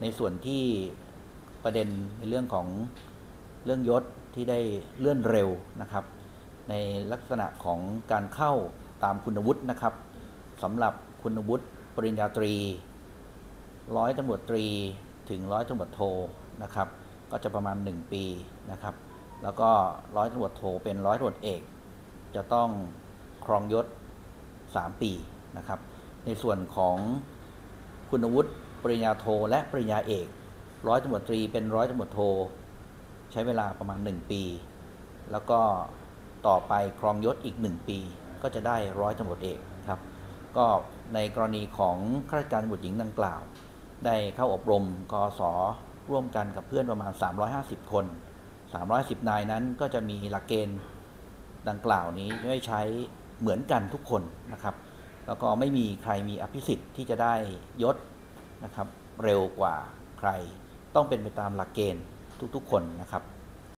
ในส่วนที่ประเด็นในเรื่องของเรื่องยศที่ได้เลื่อนเร็วนะครับในลักษณะของการเข้าตามคุณวุฒินะครับสำหรับคุณวุฒิปริญญาตรีร้อยตำรวจตรีถึงร้อยตำรวจโทนะครับก็จะประมาณ1ปีนะครับแล้วก็ร้อยตำรวจโทเป็นร้อยตำรวจเอกจะต้องครองยศ3ปีนะครับในส่วนของคุณวุฒิปริญญาโทและปริญญาเอกร้อยตำรวจตรีเป็นร้อยตำรวจโทใช้เวลาประมาณ1ปีแล้วก็ต่อไปครองยศอีก1ปีก็จะได้ร้อยตำรวจเอกครับก็ในกรณีของข้าราชการตำรวจหญิงดังกล่าวได้เข้าอบรมกศร่วมกันกับเพื่อนประมาณ350คน310นายนั้นก็จะมีหลักเกณฑ์ดังกล่าวนี้ไม่ใช้เหมือนกันทุกคนนะครับแล้วก็ไม่มีใครมีอภิสิทธิ์ที่จะได้ยศนะครับเร็วกว่าใครต้องเป็นไปตามหลักเกณฑ์ทุกๆคนนะครับ